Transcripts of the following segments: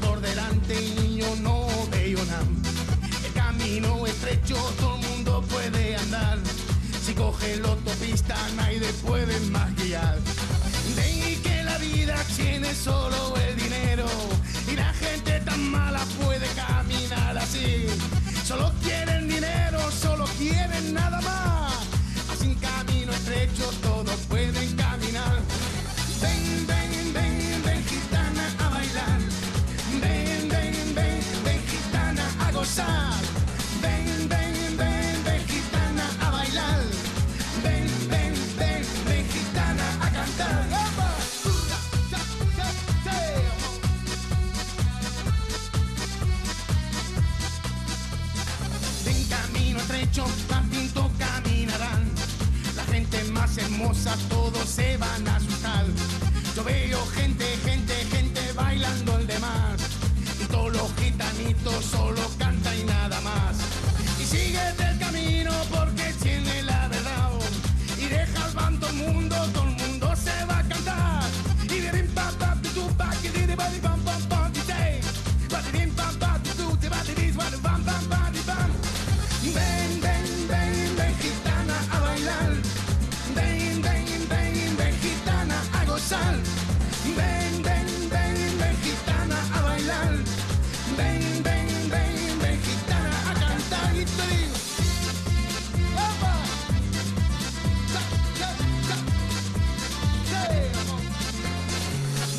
por delante y yo no veo nada. El camino estrecho todo el mundo puede andar. Si coges la autopista nadie puede más guiar. De ahí que la vida tiene solo el dinero y la gente tan mala puede caminar así. Solo quieren dinero, solo quieren nada más. Así en camino estrecho todos pueden caminar. Ven, ven, ven, ven gitana a bailar. Ven, ven, ven, ven gitana a gozar. Ven, ven, ven, ven gitana a bailar. Ven, ven, ven, ven gitana a cantar. En camino estrecho tan juntos caminarán. La gente más hermosa todos se van a asustar. Yo veo gente, gente, gente bailando el demás. Y todos los gitanitos solo cantan y nada más. Y síguete el camino porque tiene la verdad. Y deja al bando todo el mundo se va a cantar. Y dirim pam pam tu pa que diri badi pam pam pam today. Badirim pam pam tu te badiris badi pam pam badi pam. Ven, ven, ven, ven gitana a bailar. Ven, ven, ven, ven gitana a gozar. Ven, ven, ven, ven gitana a bailar. Ven, ven, ven, ven gitana a cantar y te digo.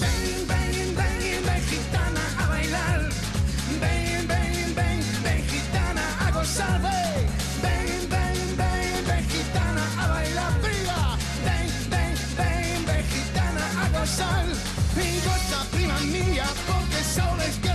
Ven, ven, ven, ven gitana a bailar. Ven, ven, ven, ven gitana a gozar. Ven, ven, ven, ven gitana a bailar. Ven, ven, ven, ven gitana a gozar. Y goza prima mía porque solo es que